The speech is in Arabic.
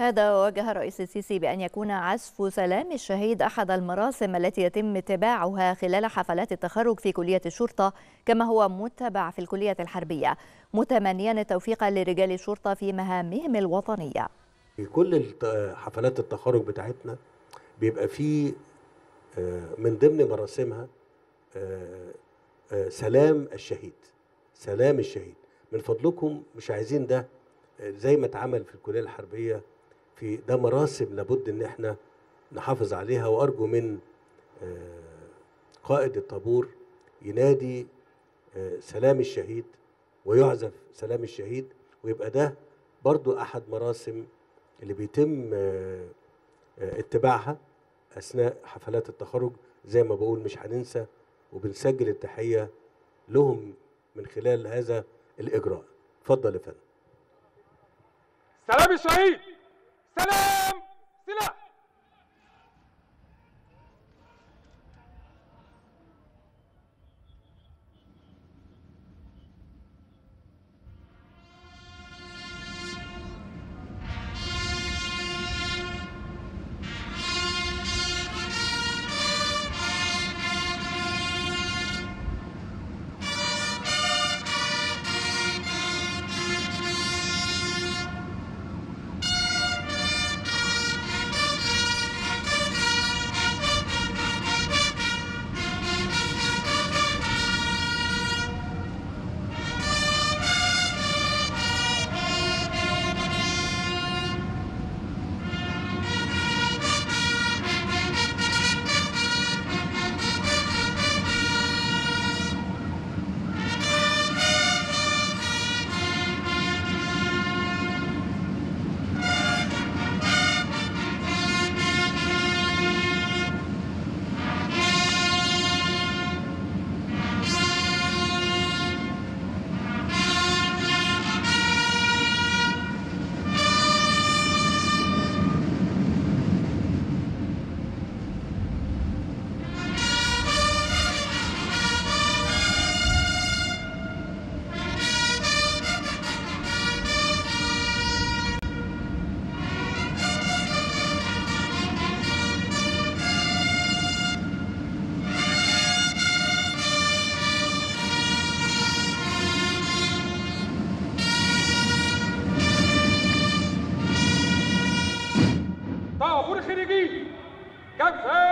هذا وجه الرئيس السيسي بأن يكون عزف سلام الشهيد أحد المراسم التي يتم اتباعها خلال حفلات التخرج في كلية الشرطة كما هو متبع في الكلية الحربية، متمنيا التوفيق لرجال الشرطة في مهامهم الوطنية. في كل حفلات التخرج بتاعتنا بيبقى فيه من ضمن مراسمها سلام الشهيد، سلام الشهيد. من فضلكم مش عايزين ده زي ما اتعمل في الكلية الحربية، في ده مراسم لابد ان احنا نحافظ عليها، وارجو من قائد الطابور ينادي سلام الشهيد ويعزف سلام الشهيد، ويبقى ده برضو احد مراسم اللي بيتم اتباعها اثناء حفلات التخرج. زي ما بقول مش هننسى، وبنسجل التحية لهم من خلال هذا الإجراء. اتفضل يا فندم. سلام الشهيد، سلام سلاح. طابور خارجي كفاية.